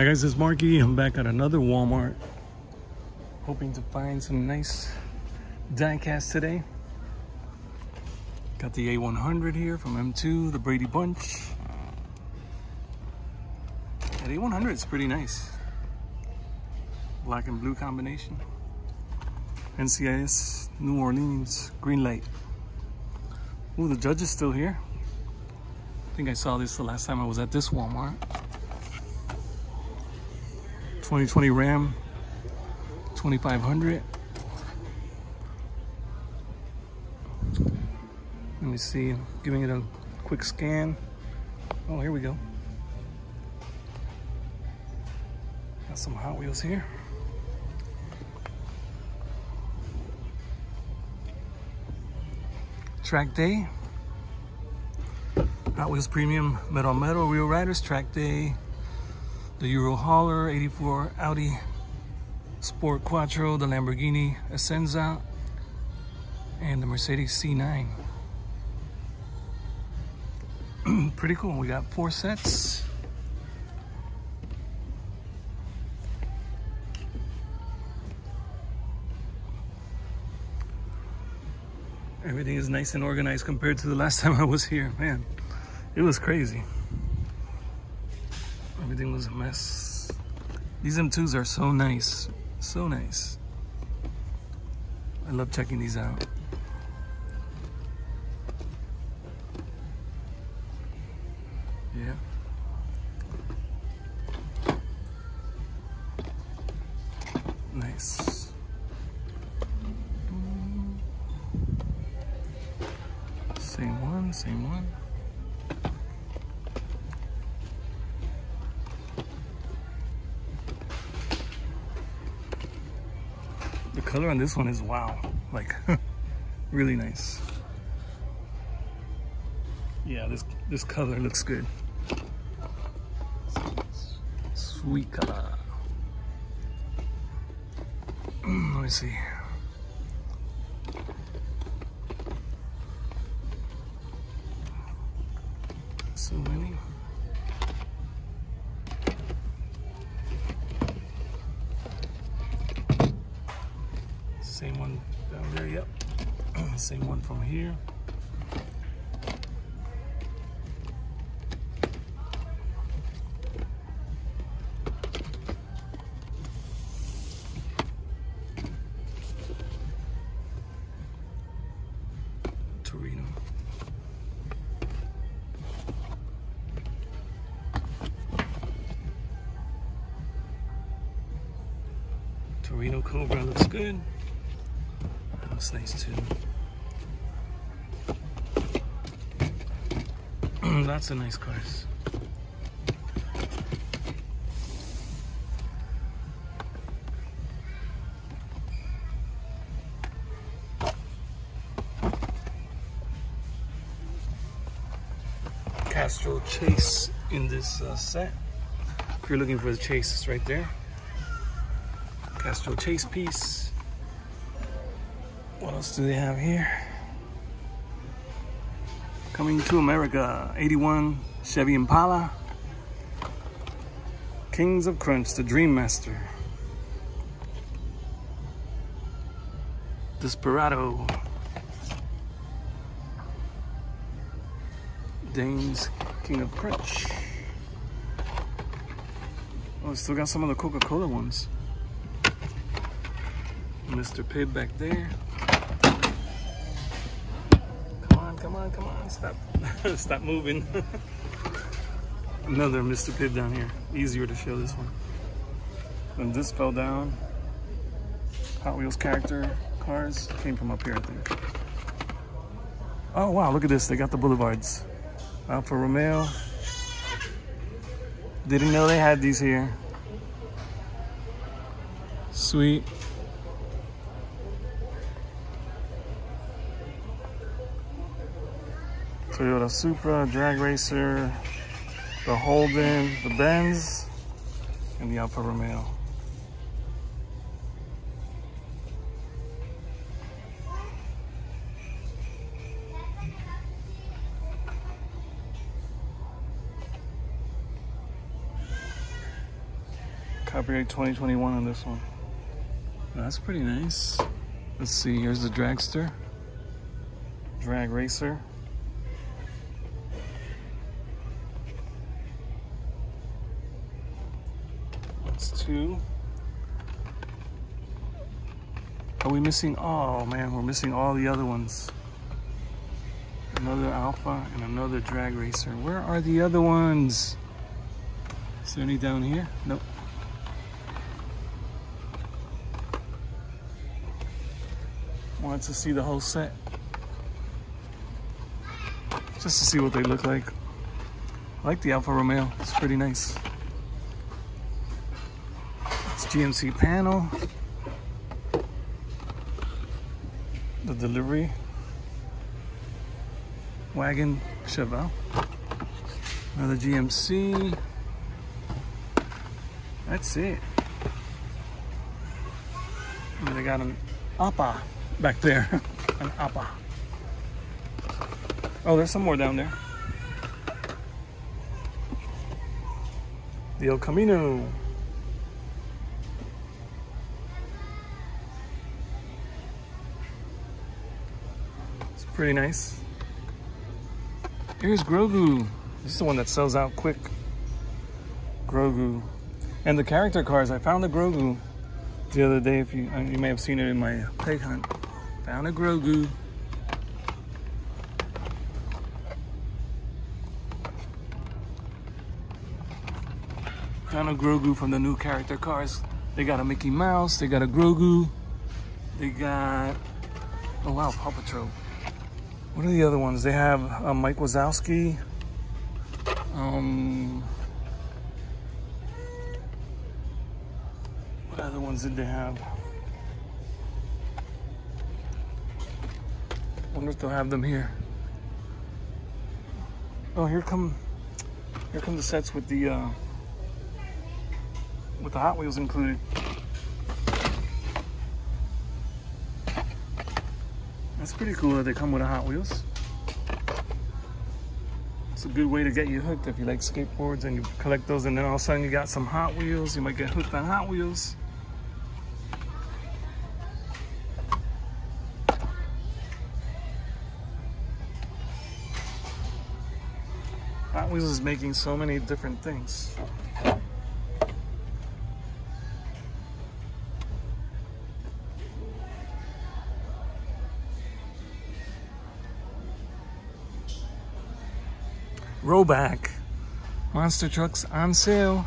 Hi guys, it's Marky. I'm back at another Walmart, hoping to find some nice diecast today. Got the A100 here from M2, the Brady Bunch. Yeah, the A100 is pretty nice. Black and blue combination. NCIS New Orleans, green light. Ooh, the Judge is still here. I think I saw this the last time I was at this Walmart. 2020 Ram 2500. Let me see, I'm giving it a quick scan. Oh, here we go. Got some Hot Wheels here. Track Day. Hot Wheels Premium Metal on Metal Real Riders Track Day. The Euro Hauler, 84 Audi Sport Quattro, the Lamborghini Ascenza, and the Mercedes C9. Pretty cool. We got 4 sets. Everything is nice and organized compared to the last time I was here. Man, it was crazy. Everything was a mess. These M2s are so nice. So nice. I love checking these out. Yeah. Nice. Same one, same one. The color on this one is wow, like really nice. Yeah, this color looks good. Sweet color. Let me see. So many. Same one down there, yep. Same one from here. Torino. Torino Cobra looks good. That looks nice too. Lots of nice cars. Castro Chase in this set. If you're looking for the Chase, it's right there. Castro Chase piece. What else do they have here? Coming to America, 81 Chevy Impala. Kings of Crunch, the Dream Master. Desperado. Dane's King of Crunch. Oh, still got some of the Coca-Cola ones. Mr. Pibb back there. Come on, come on, come on. Stop. Stop moving. Another Mr. Pibb down here. Easier to show this one. Then this fell down. Hot Wheels character cars came from up here, I think. Oh, wow. Look at this. They got the Boulevards. Alfa Romeo. Didn't know they had these here. Sweet. Toyota Supra, Drag Racer, the Holden, the Benz, and the Alfa Romeo. Copyright 2021 on this one. That's pretty nice. Let's see, here's the dragster. Drag Racer. That's two. Are we missing? Oh man, we're missing all the other ones. Another Alpha and another Drag Racer. Where are the other ones? Is there any down here? Nope. Want to see the whole set. Just to see what they look like. I like the Alfa Romeo. It's pretty nice. It's GMC panel. The delivery wagon Chevelle. Another GMC. That's it. And they got an Appa back there. An Appa. Oh, there's some more down there. The El Camino. It's pretty nice. Here's Grogu. This is the one that sells out quick. Grogu. And the character cars. I found a Grogu the other day. If you may have seen it in my peg hunt. Found a Grogu. Found a Grogu from the new character cars. They got a Mickey Mouse. They got a Grogu. They got... Oh wow, Paw Patrol. What are the other ones? They have Mike Wazowski. What other ones did they have? I wonder if they'll have them here. Oh, here come the sets with the Hot Wheels included. That's pretty cool that they come with a Hot Wheels. It's a good way to get you hooked if you like skateboards and you collect those, and then all of a sudden you got some Hot Wheels. You might get hooked on Hot Wheels. Hot Wheels is making so many different things. Rollback. Monster trucks on sale.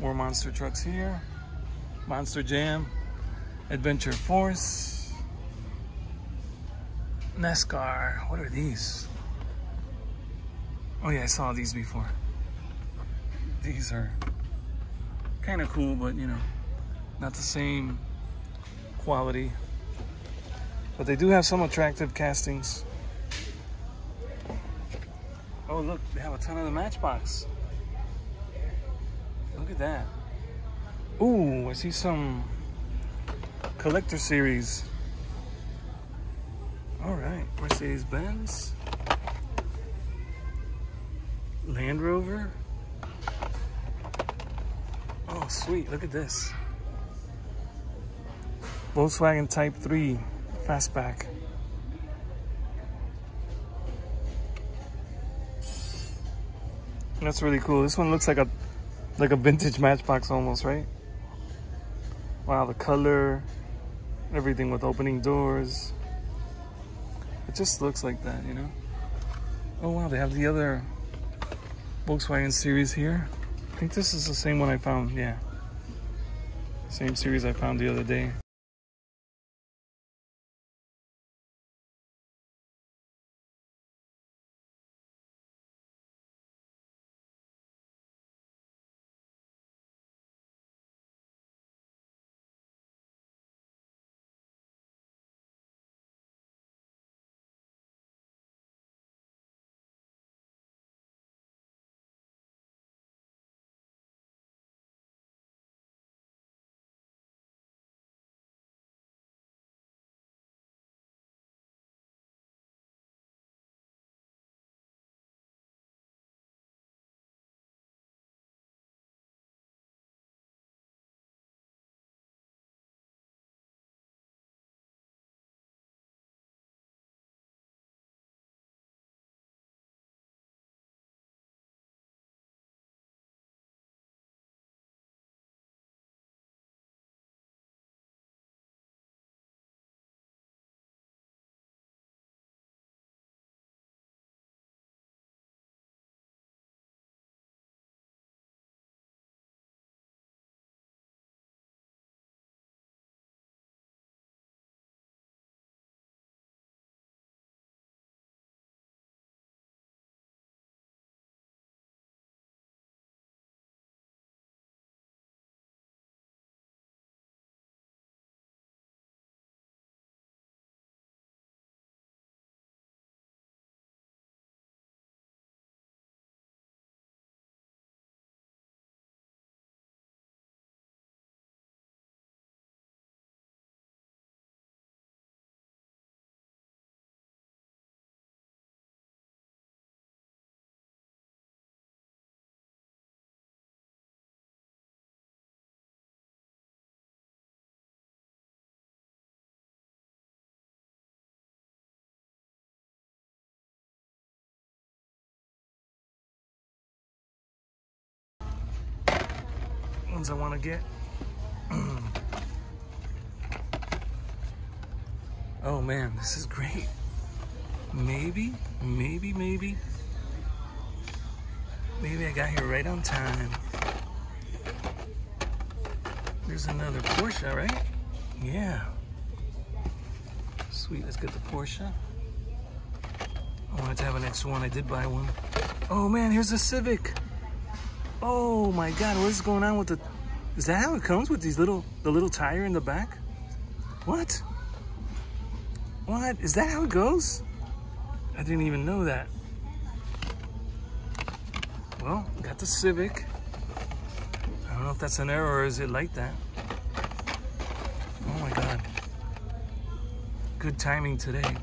More monster trucks here. Monster Jam. Adventure Force. NASCAR. What are these? Oh yeah, I saw these before. These are kind of cool, but you know, not the same quality, but they do have some attractive castings. Oh look, they have a ton of the Matchbox. Look at that. Ooh, I see some collector series. All right, Mercedes-Benz, Land Rover. Oh, sweet. Look at this. Volkswagen Type 3 Fastback. That's really cool. This one looks like a vintage Matchbox almost, right? Wow, the color, everything with opening doors. It just looks like that, you know? Oh, wow. They have the other Volkswagen series here. I think this is the same one I found, yeah. Same series I found the other day. ones I want to get. Oh man, this is great. Maybe I got here right on time. There's another Porsche, right? Yeah. Sweet, let's get the Porsche. I wanted to have an X1, I did buy one. Oh man, here's a Civic. Oh my God, what is going on with the... Is that how it comes with these little... the little tire in the back? What? What? Is that how it goes? I didn't even know that. Well, got the Civic. I don't know if that's an error or is it like that. Oh my God. Good timing today.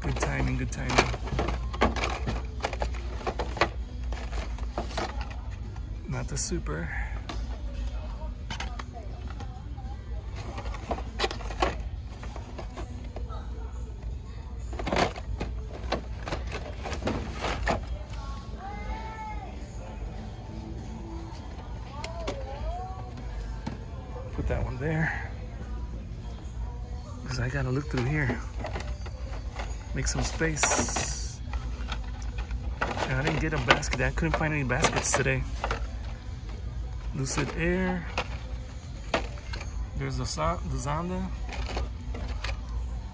Good timing, good timing. Not the Super. Gotta look through here, make some space. And I didn't get a basket. I couldn't find any baskets today. Lucid Air. There's the Zonda,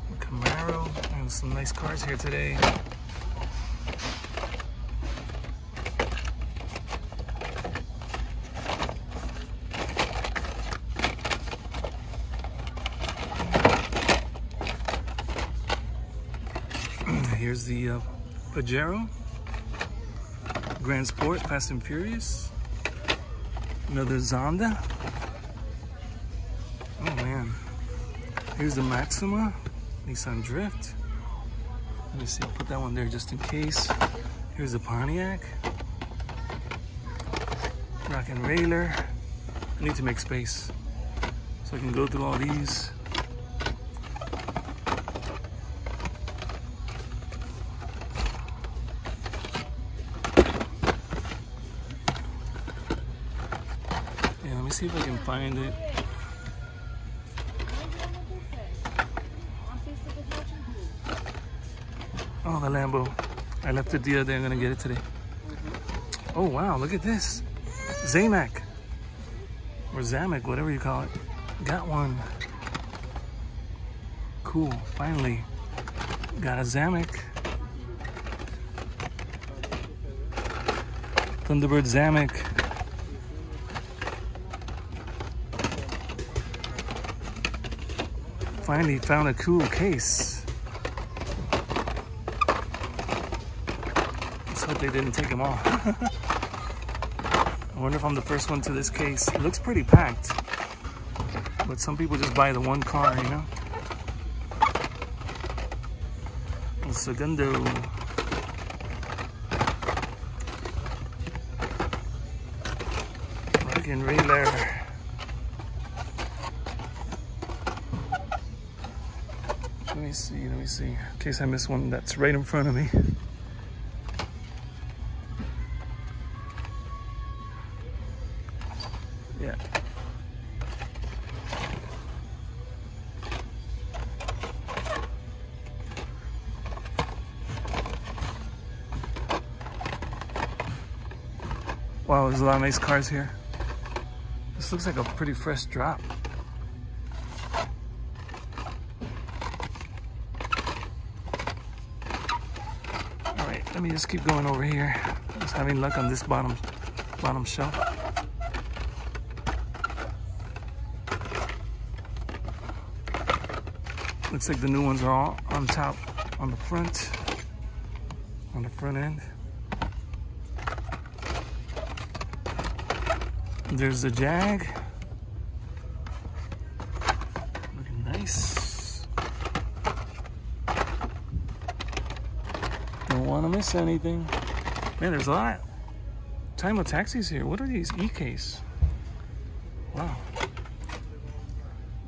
the Camaro, and some nice cars here today. Here's the Pajero, Grand Sport, Fast and Furious, another Zonda. Oh man, here's the Maxima, Nissan Drift. Let me see, I'll put that one there just in case. Here's the Pontiac, Rock and Railer. I need to make space so I can go through all these. See if I can find it. Oh, the Lambo. I left it the other day. I'm gonna get it today. Oh wow, look at this. Zamac. Or Zamac, whatever you call it. Got one. Cool, finally. Got a Zamac. Thunderbird Zamac. Finally found a cool case. Let's hope they didn't take them all. I wonder if I'm the first one to this case. It looks pretty packed, but some people just buy the one car, you know? El Segundo. Rock and Railer. Let me see, in case I miss one that's right in front of me. Yeah. Wow, there's a lot of nice cars here. This looks like a pretty fresh drop. Let me just keep going over here. I was having luck on this bottom shelf. Looks like the new ones are all on top, on the front end. There's the Jag. Looking nice. Want to miss anything. Man, there's a lot. Time of taxis here. What are these? E-case. Wow. All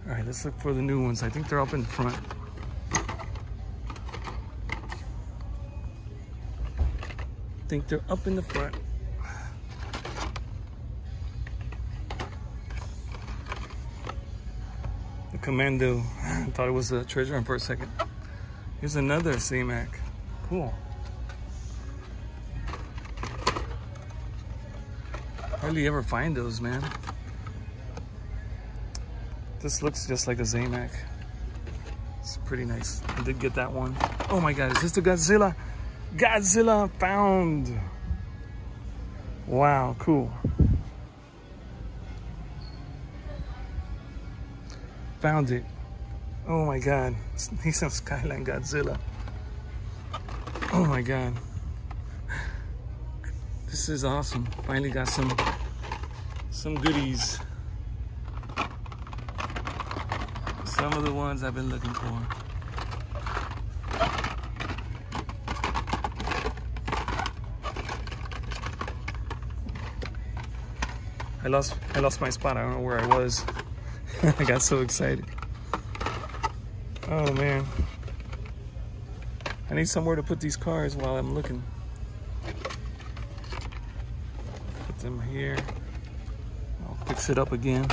right, let's look for the new ones. I think they're up in front. I think they're up in the front. Commando. I thought it was a treasure hunt for a second. Here's another Zamac. Cool. Hardly ever find those, man. This looks just like a Zamac. It's pretty nice. I did get that one. Oh my God, is this the Godzilla? Godzilla found. Wow, cool. Found it. Oh my God. It's Nissan Skyline Godzilla. Oh my God. This is awesome. Finally got some goodies. Some of the ones I've been looking for. I lost my spot. I don't know where I was. I got so excited. Oh man. I need somewhere to put these cars while I'm looking. Put them here. I'll fix it up again.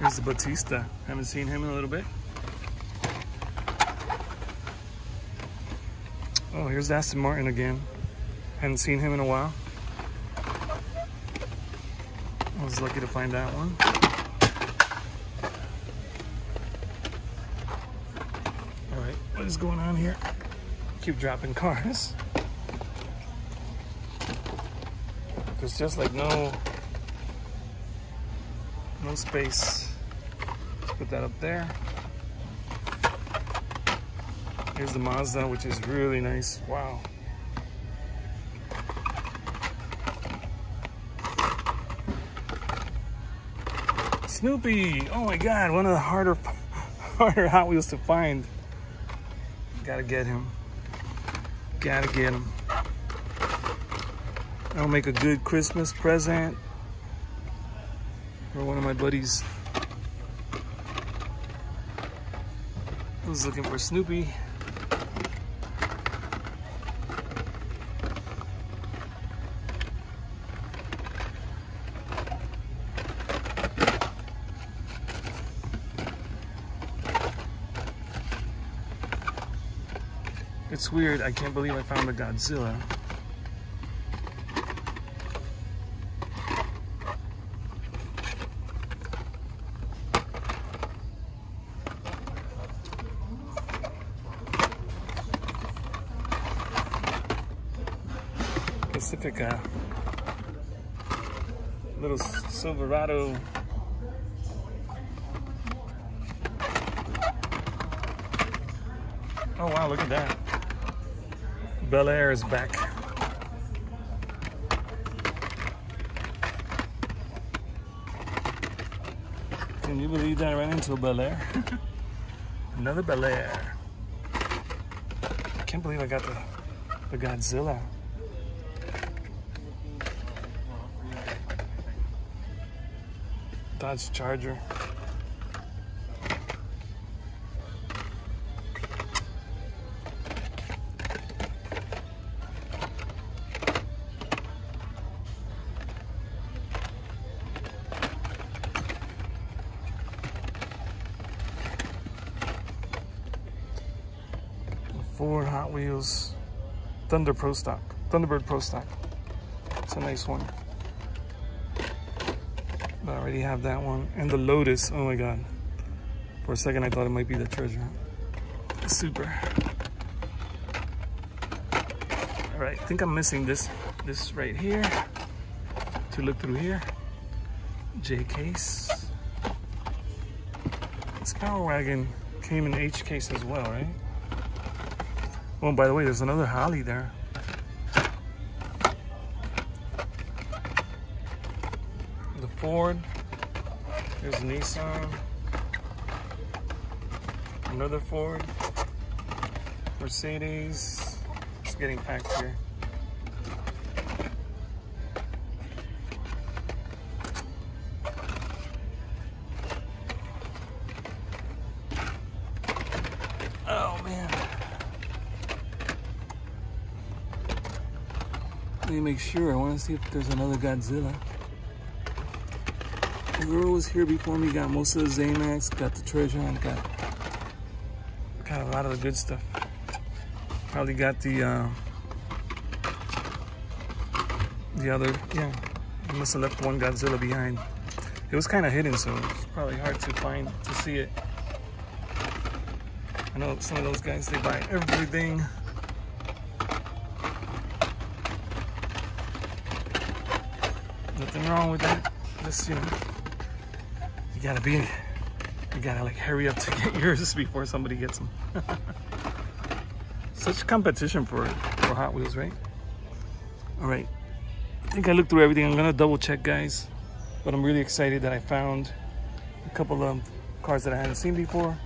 Here's the Batista. Haven't seen him in a little bit. Oh, here's Aston Martin again. Hadn't seen him in a while. I was lucky to find that one. All right, what is going on here? Keep dropping cars. There's just like no space. Let's put that up there. Here's the Mazda, which is really nice. Wow. Snoopy! Oh my God, one of the harder Hot Wheels to find. Gotta get him. Gotta get him. That'll make a good Christmas present for one of my buddies. I was looking for Snoopy. It's weird, I can't believe I found a Godzilla. Pacifica. Little Silverado. Oh wow, look at that. Bel Air is back. Can you believe that I ran into a Bel Air? Another Bel Air. I can't believe I got the Godzilla. Dodge Charger. Ford Hot Wheels Thunderbird Pro Stock. It's a nice one. I already have that one. And the Lotus. Oh my God. For a second I thought it might be the treasure hunt. Super. Alright, I think I'm missing this right here. To look through here. J case. This Power Wagon came in H case as well, right? Oh, by the way, there's another Holly there. The Ford. There's a Nissan. Another Ford. Mercedes. It's getting packed here. Let me make sure. I want to see if there's another Godzilla. The girl was here before me, got most of the Zamacs, got the treasure hunt, got a lot of the good stuff. Probably got the other, yeah. I must have left one Godzilla behind. It was kind of hidden, so it's probably hard to find, to see it. I know some of those guys, they buy everything. Nothing wrong with that. Just, you know, you gotta like hurry up to get yours before somebody gets them. Such competition for Hot Wheels, right? All right. I think I looked through everything. I'm gonna double check, guys, but I'm really excited that I found a couple of cars that I hadn't seen before.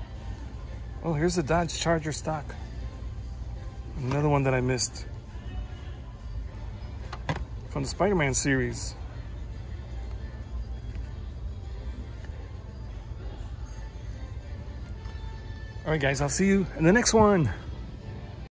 Oh, here's the Dodge Charger stock. Another one that I missed from the Spider-Man series. All right, guys, I'll see you in the next one.